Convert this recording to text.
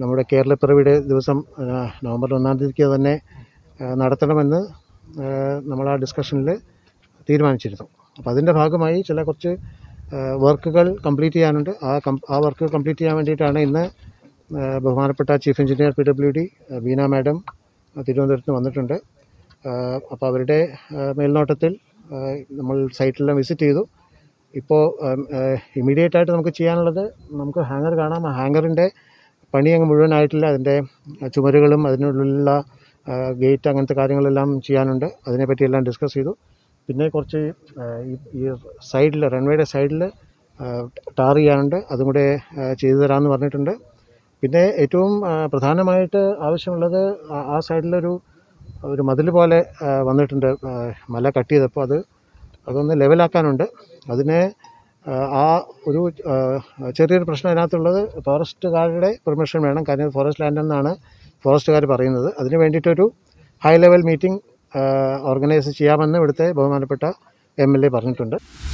നമ്മുടെ കേരളപ്പിറവിയുടെ ദിവസം നവംബർ 1 തന്നെ നടത്തണമെന്ന് നമ്മൾ ആ ഡിസ്കഷനിൽ തീരുമാനിച്ചിരുന്നു. അപ്പോൾ അതിൻ്റെ ഭാഗമായി ചില കുറച്ച് വർക്കുകൾ കംപ്ലീറ്റ് ചെയ്യാനുണ്ട്. ആ വർക്ക് കംപ്ലീറ്റ് ചെയ്യാൻ വേണ്ടിയിട്ടാണ് ഇന്ന് ബഹുമാനപ്പെട്ട chief engineer PWD Beena madam തിരുവനന്തപുരത്ത് വന്നിട്ടുണ്ട്. അപ്പോൾ അവരുടെ മേൽനോട്ടത്തിൽ നമ്മൾ സൈറ്റിലെല്ലാം വിസിറ്റ് ചെയ്തു. ഇപ്പോൾ ഇമ്മീഡിയറ്റായിട്ട് നമുക്ക് ചെയ്യാനുള്ളത്, നമുക്ക് ഹാങ്ങർ കാണാം. ആ ഹാങ്ങറിൻ്റെ പണി അങ്ങ് മുഴുവനായിട്ടില്ല. അതിൻ്റെ ചുമരുകളും അതിനുള്ളിലുള്ള ഗേറ്റ് അങ്ങനത്തെ കാര്യങ്ങളെല്ലാം ചെയ്യാനുണ്ട്. അതിനെപ്പറ്റിയെല്ലാം ഡിസ്കസ് ചെയ്തു. പിന്നെ കുറച്ച് ഈ സൈഡിൽ റൺവേയുടെ സൈഡിൽ ടാർ ചെയ്യാനുണ്ട്, അതും കൂടെ ചെയ്തു തരാമെന്ന് പറഞ്ഞിട്ടുണ്ട്. പിന്നെ ഏറ്റവും പ്രധാനമായിട്ട് ആവശ്യമുള്ളത് ആ സൈഡിലൊരു മതിൽ പോലെ വന്നിട്ടുണ്ട് മല കട്ട് ചെയ്തപ്പോൾ, അതൊന്ന് ലെവലാക്കാനുണ്ട്. അതിന് ആ ഒരു ചെറിയൊരു പ്രശ്നം അതിനകത്തുള്ളത്, ഫോറസ്റ്റുകാരുടെ പെർമിഷൻ വേണം. കാരണം ഫോറസ്റ്റ് ലാൻഡ് എന്നാണ് ഫോറസ്റ്റുകാർ പറയുന്നത്. അതിന് വേണ്ടിയിട്ടൊരു ഹൈ ലെവൽ മീറ്റിംഗ് ഓർഗനൈസ് ചെയ്യാമെന്ന് ഇവിടുത്തെ ബഹുമാനപ്പെട്ട MLA പറഞ്ഞിട്ടുണ്ട്.